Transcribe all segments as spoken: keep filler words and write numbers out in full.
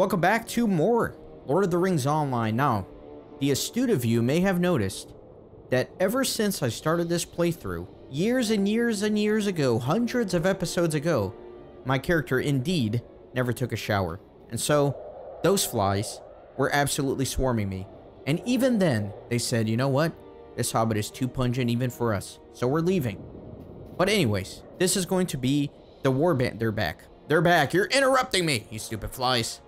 Welcome back to more Lord of the Rings Online. Now, the astute of you may have noticed that ever since I started this playthrough, years and years and years ago, hundreds of episodes ago, my character indeed never took a shower. And so, those flies were absolutely swarming me. And even then, they said, you know what? This Hobbit is too pungent even for us, so we're leaving. But anyways, this is going to be the warband. They're back. They're back. You're interrupting me, you stupid flies.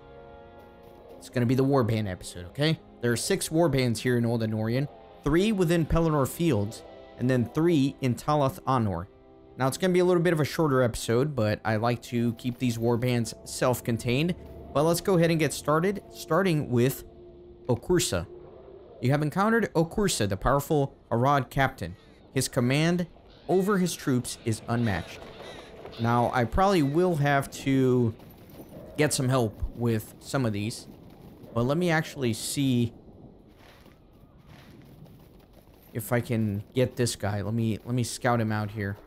It's going to be the warband episode, okay? There are six warbands here in Old Anórien. Three within Pelennor Fields, and then three in Talath Anor. Now, it's going to be a little bit of a shorter episode, but I like to keep these warbands self-contained. But let's go ahead and get started, starting with Okursa. You have encountered Okursa, the powerful Arad Captain. His command over his troops is unmatched. Now, I probably will have to get some help with some of these. But let me actually see if I can get this guy. Let me let me scout him out here.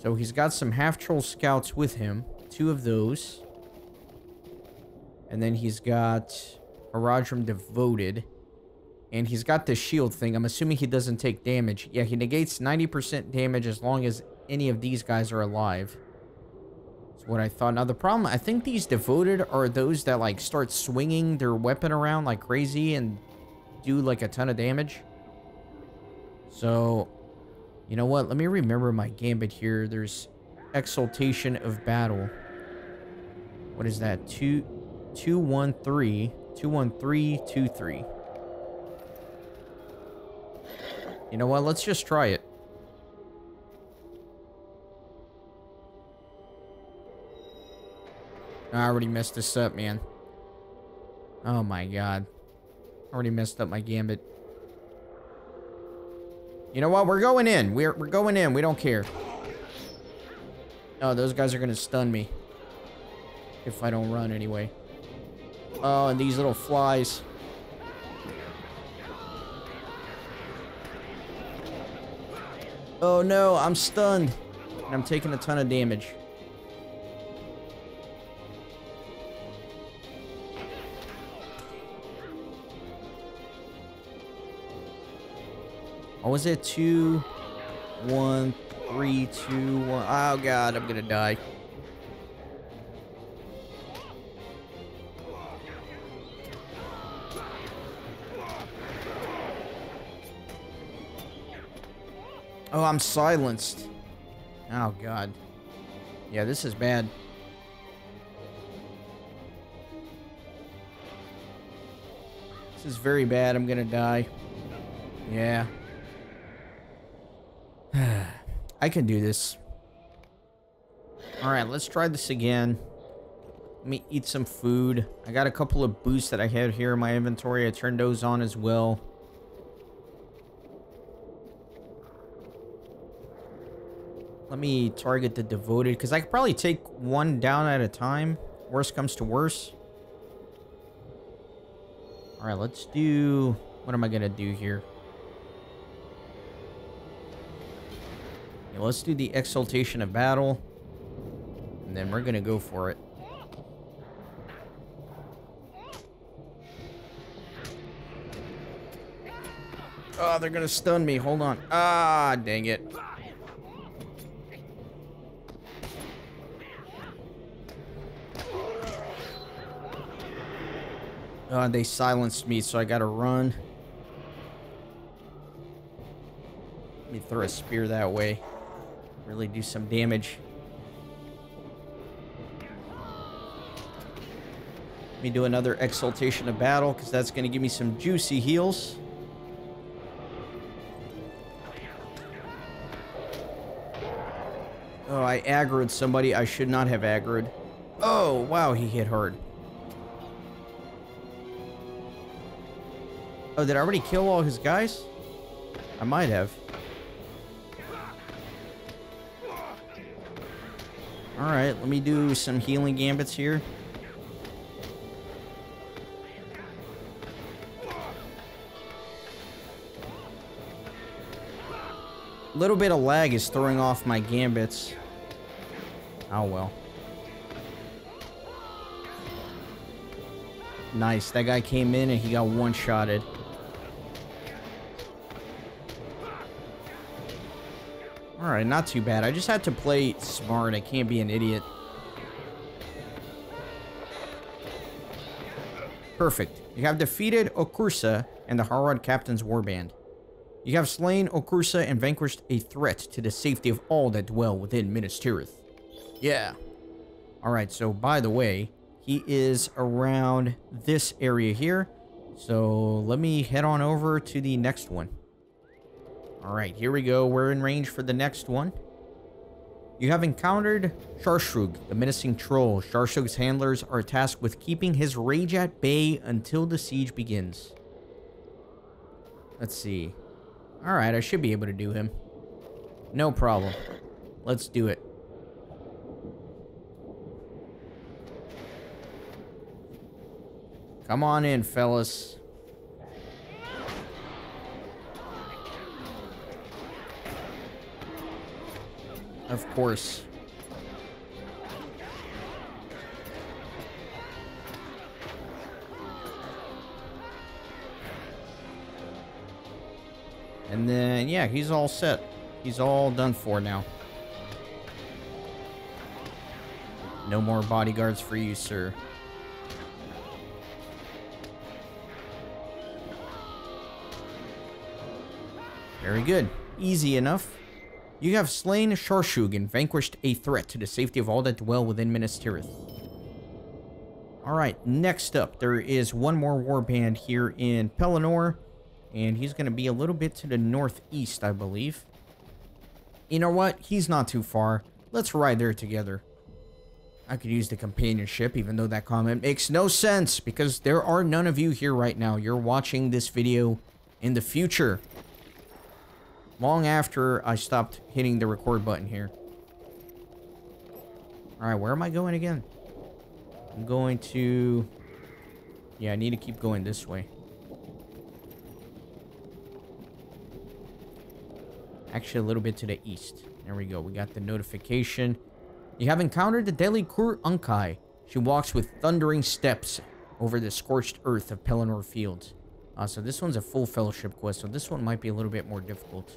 So he's got some half-troll scouts with him. Two of those. And then he's got Haradrim Devoted. And he's got this shield thing. I'm assuming he doesn't take damage. Yeah, he negates ninety percent damage as long as any of these guys are alive. What I thought. Now the problem, I think these devoted are those that like start swinging their weapon around like crazy and do like a ton of damage. So, you know what? Let me remember my gambit here. There's exaltation of battle. What is that? Two, two, one, three, two, one, three, two, three. You know what? Let's just try it. I already messed this up, man. Oh my god. I already messed up my gambit. You know what? We're going in. We're, we're going in. We don't care. Oh, those guys are going to stun me. If I don't run anyway. Oh, and these little flies. Oh no, I'm stunned. And I'm taking a ton of damage. What was it? Two, one, three, two, one. Oh, God, I'm going to die. Oh, I'm silenced. Oh, God. Yeah, this is bad. This is very bad. I'm going to die. Yeah. I can do this. Alright, let's try this again. Let me eat some food. I got a couple of boosts that I had here in my inventory. I turned those on as well. Let me target the devoted, because I could probably take one down at a time. Worst comes to worst. Alright, let's do... What am I going to do here? Let's do the exaltation of battle, and then we're gonna go for it. Oh, they're gonna stun me. Hold on. Ah, dang it. Oh, they silenced me, so I gotta run. Let me throw a spear that way. Really do some damage. Let me do another exaltation of battle, because that's going to give me some juicy heals. Oh, I aggroed somebody I should not have aggroed. Oh, wow, he hit hard. Oh, did I already kill all his guys? I might have. Alright, let me do some healing gambits here. A little bit of lag is throwing off my gambits. Oh well. Nice. That guy came in and he got one-shotted. Alright, not too bad. I just had to play smart. I can't be an idiot. Perfect. You have defeated Okursa and the Arad Captain's warband. You have slain Okursa and vanquished a threat to the safety of all that dwell within Minas Tirith. Yeah. Alright, so by the way, he is around this area here. So let me head on over to the next one. Alright, here we go. We're in range for the next one. You have encountered Sharshrug, the menacing troll. Sharshrug's handlers are tasked with keeping his rage at bay until the siege begins. Let's see. Alright, I should be able to do him. No problem. Let's do it. Come on in, fellas. Of course. And then, yeah, he's all set. He's all done for now. No more bodyguards for you, sir. Very good. Easy enough. You have slain Sharshrug and vanquished a threat to the safety of all that dwell within Minas Tirith. Alright, next up, there is one more warband here in Pelennor, and he's going to be a little bit to the northeast, I believe. You know what? He's not too far. Let's ride there together. I could use the companionship, even though that comment makes no sense, because there are none of you here right now. You're watching this video in the future. Long after I stopped hitting the record button here. Alright, where am I going again? I'm going to... Yeah, I need to keep going this way. Actually, a little bit to the east. There we go. We got the notification. You have encountered the deadly Kurunkai. She walks with thundering steps over the scorched earth of Pelennor Fields. Uh, so this one's a full fellowship quest, so this one might be a little bit more difficult.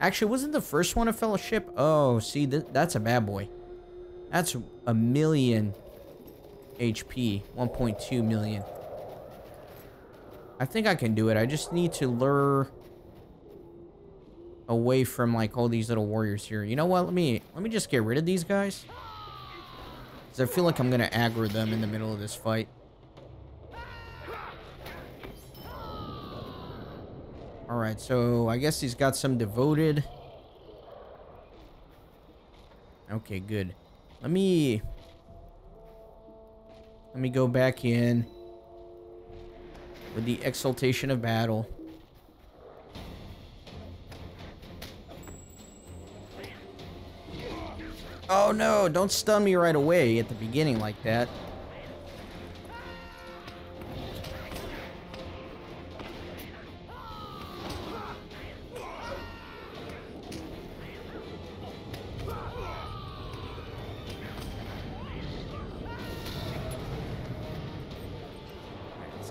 Actually, wasn't the first one a fellowship? Oh, see, th that's a bad boy. That's a million H P, one point two million. I think I can do it. I just need to lure away from like all these little warriors here. You know what? Let me let me just get rid of these guys, because I feel like I'm gonna aggro them in the middle of this fight. Alright, so I guess he's got some devoted. Okay, good. Let me... Let me go back in with the exaltation of battle. Oh no, don't stun me right away at the beginning like that.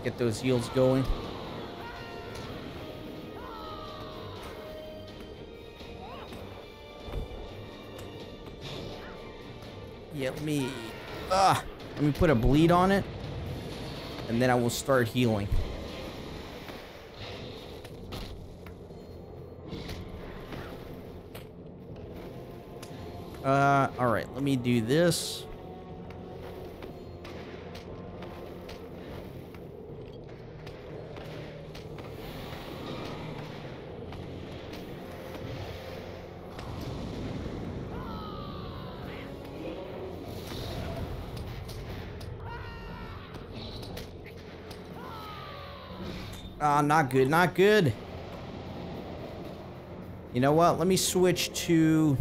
Get those heals going. Yeah, let me... Ah, let me put a bleed on it. And then I will start healing. Uh, alright, let me do this. Ah, uh, not good, not good. You know what? Let me switch to...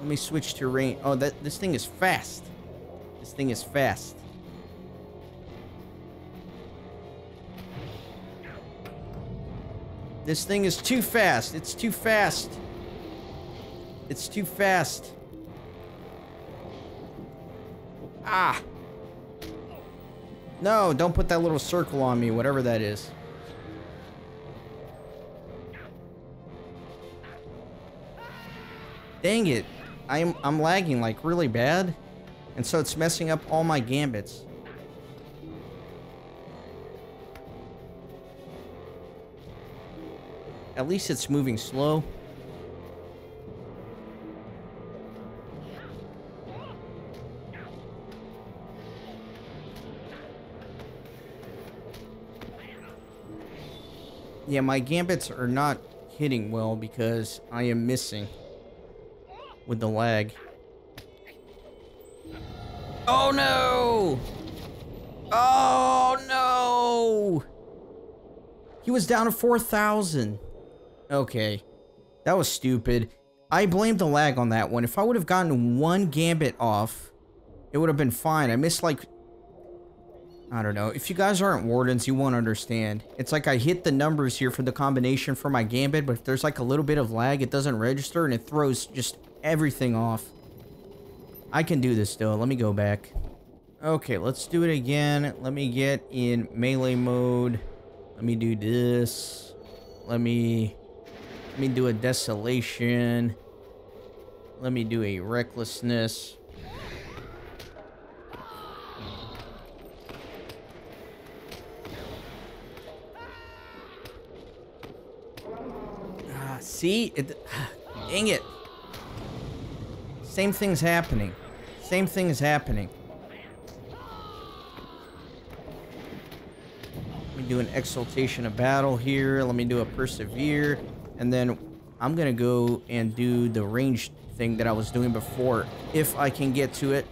Let me switch to range. Oh, that this thing is fast. This thing is fast. This thing is too fast. It's too fast. It's too fast. Ah. No, don't put that little circle on me, whatever that is. Dang it. I'm, I'm lagging like really bad. And so it's messing up all my gambits. At least it's moving slow. Yeah, my gambits are not hitting well because I am missing with the lag. Oh no! Oh no! He was down to four thousand. Okay. That was stupid. I blame the lag on that one. If I would have gotten one gambit off, it would have been fine. I missed like... I don't know. If you guys aren't wardens, you won't understand. It's like I hit the numbers here for the combination for my gambit, but if there's like a little bit of lag, it doesn't register and it throws just everything off. I can do this though. Let me go back. Okay, let's do it again. Let me get in melee mode. Let me do this. Let me... Let me do a desolation. Let me do a recklessness. See, it, dang it. Same thing's happening. Same thing is happening. Let me do an exaltation of battle here. Let me do a persevere. And then I'm going to go and do the range thing that I was doing before. If I can get to it.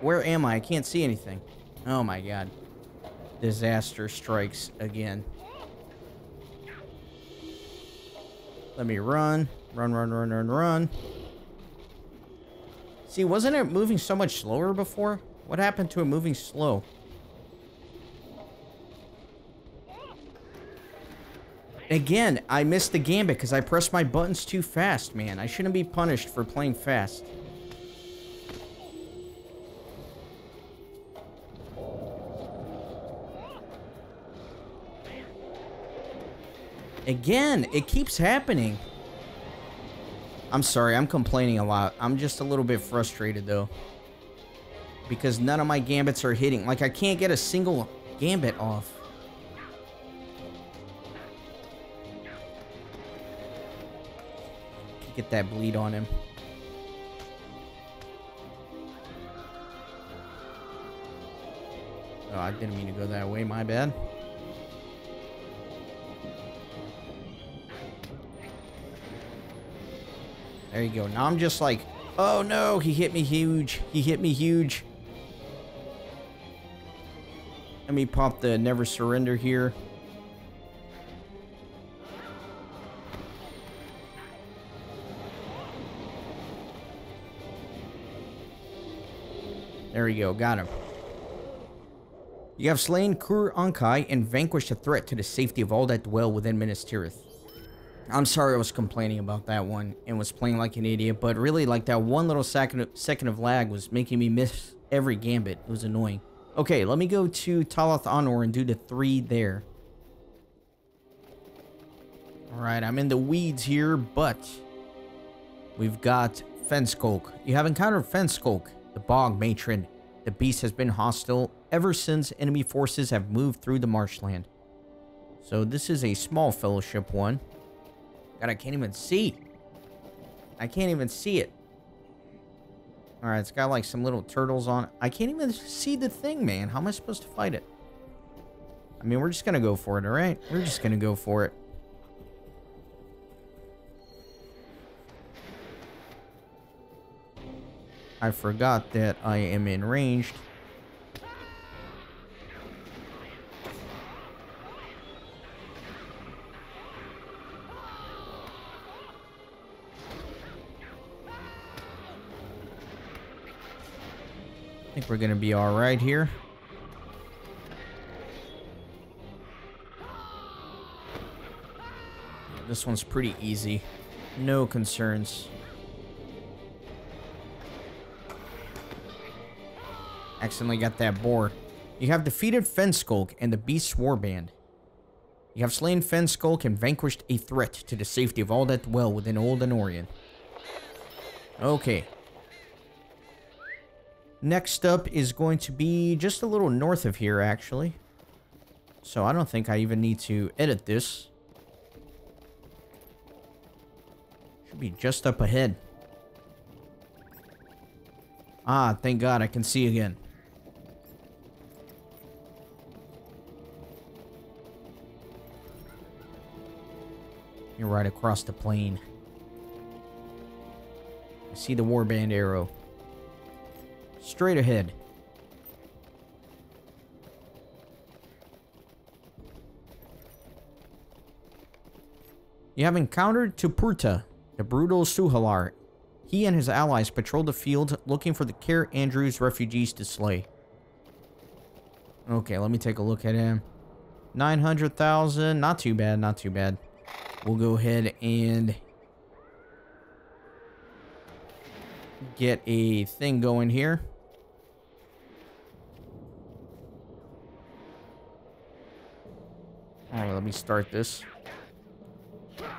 Where am I? I can't see anything. Oh my god. Disaster strikes again. Let me run, run, run, run, run, run. See, wasn't it moving so much slower before? What happened to it moving slow? Again, I missed the gambit because I pressed my buttons too fast, man. I shouldn't be punished for playing fast. Again, it keeps happening. I'm sorry, I'm complaining a lot. I'm just a little bit frustrated though, because none of my gambits are hitting. Like, I can't get a single gambit off. Get that bleed on him. Oh, I didn't mean to go that way, my bad. There you go. Now I'm just like, oh no, he hit me huge. He hit me huge. Let me pop the never surrender here. There we go. Got him. You have slain Kurunkai and vanquished a threat to the safety of all that dwell within Minas Tirith. I'm sorry I was complaining about that one and was playing like an idiot, but really, like, that one little second of, second of lag was making me miss every gambit. It was annoying. Okay, let me go to Talath Anor and do the three there. Alright, I'm in the weeds here, but we've got Fenskulk. You have encountered Fenskulk, the bog matron. The beast has been hostile ever since enemy forces have moved through the marshland. So this is a small fellowship one. God, I can't even see. I can't even see it. Alright, it's got like some little turtles on it. I can't even see the thing, man. How am I supposed to fight it? I mean, we're just gonna go for it, alright? We're just gonna go for it. I forgot that I am in ranged. I think we're gonna be all right here. This one's pretty easy. No concerns. accidentally got that boar. You have defeated Fenskulk and the Beast's Warband. You have slain Fenskulk and vanquished a threat to the safety of all that dwell within Old Anórien. Okay. Next up is going to be just a little north of here, actually. So I don't think I even need to edit this. Should be just up ahead. Ah, thank God I can see again. You're right across the plain. I see the warband arrow. Straight ahead. You have encountered Tupurta, the brutal Suhalar. He and his allies patrol the field looking for the Care Andrews refugees to slay. Okay, let me take a look at him. nine hundred thousand. Not too bad, not too bad. We'll go ahead and get a thing going here. All right, let me start this.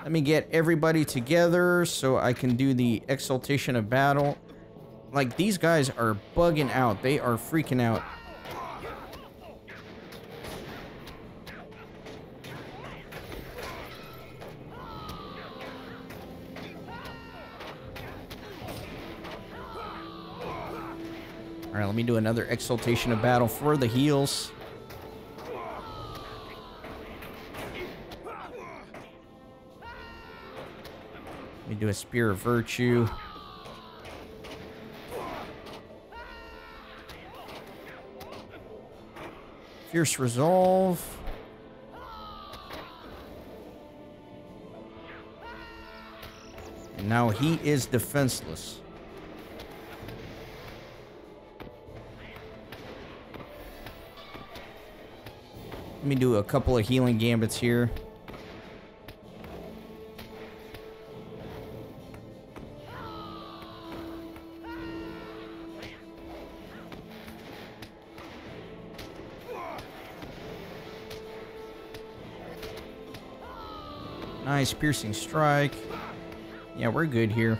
Let me get everybody together so I can do the exaltation of battle. Like, these guys are bugging out. They are freaking out. Alright, let me do another exaltation of battle for the heals. Let me do a spear of virtue. Fierce resolve. And now he is defenseless. Let me do a couple of healing gambits here. Nice piercing strike. Yeah, we're good here.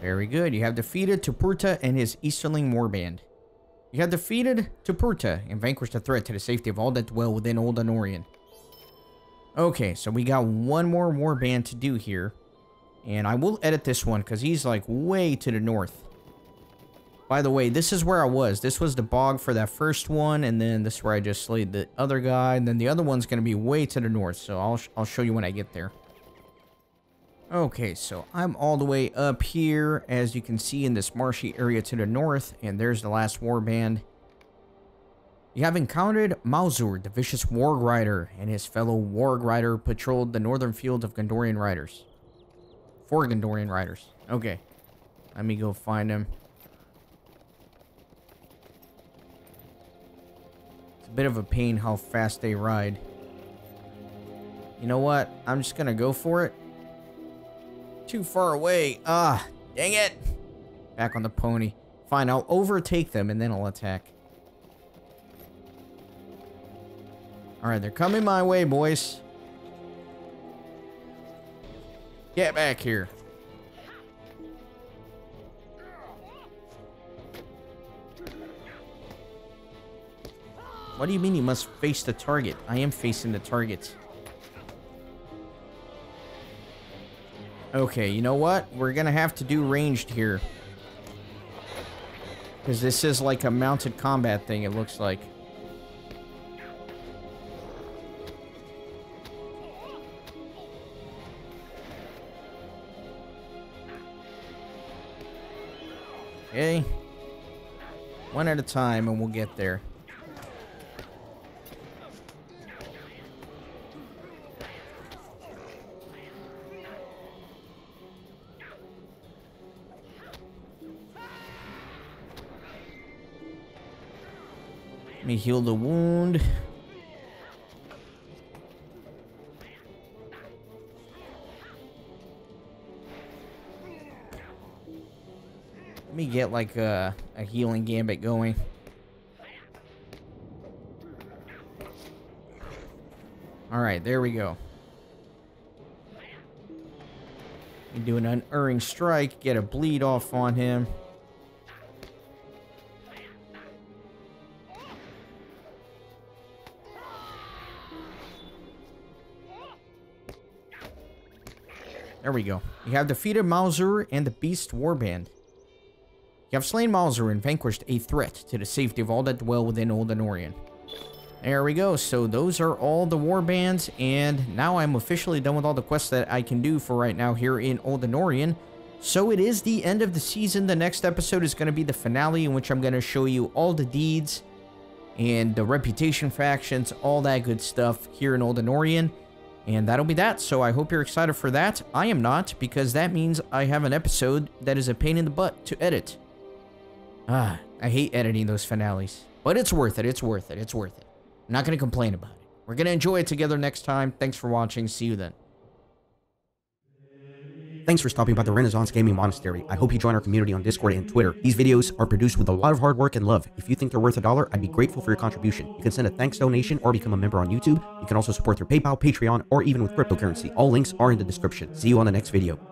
Very good. You have defeated Tupurta and his Easterling Warband. You have defeated Tupurta and vanquished a threat to the safety of all that dwell within Old Anórien. Okay, so we got one more warband to do here. And I will edit this one because he's like way to the north. By the way, this is where I was. This was the bog for that first one. And then this is where I just slayed the other guy. And then the other one's going to be way to the north. So I'll, sh I'll show you when I get there. Okay, so I'm all the way up here, as you can see, in this marshy area to the north, and there's the last warband. You have encountered Mauzur, the vicious warg rider, and his fellow warg rider patrolled the northern fields of Gondorian riders. Four Gondorian riders. Okay, let me go find him. It's a bit of a pain how fast they ride. You know what? I'm just gonna go for it. Too far away. Ah, dang it. Back on the pony. Fine, I'll overtake them and then I'll attack. Alright, they're coming my way, boys. Get back here. What do you mean you must face the target? I am facing the target. Okay, you know what? We're gonna have to do ranged here. Because this is like a mounted combat thing, it looks like. Okay. One at a time and we'll get there. Let me heal the wound. Let me get like a, a healing gambit going. Alright, there we go. We do an unerring strike, get a bleed off on him. There we go. You have defeated Mauzur and the Beast Warband. You have slain Mauzur and vanquished a threat to the safety of all that dwell within Old Anórien. There we go. So those are all the warbands, and now I'm officially done with all the quests that I can do for right now here in Old Anórien. So it is the end of the season. The next episode is going to be the finale, in which I'm going to show you all the deeds and the reputation factions, all that good stuff here in Old Anórien. And that'll be that. So I hope you're excited for that. I am not, because that means I have an episode that is a pain in the butt to edit. Ah, I hate editing those finales, but it's worth it. It's worth it. It's worth it. I'm not going to complain about it. We're going to enjoy it together next time. Thanks for watching. See you then. Thanks for stopping by the Renaissance Gaming Monastery. I hope you join our community on Discord and Twitter. These videos are produced with a lot of hard work and love. If you think they're worth a dollar, I'd be grateful for your contribution. You can send a thanks donation or become a member on YouTube. You can also support through PayPal, Patreon, or even with cryptocurrency. All links are in the description. See you on the next video.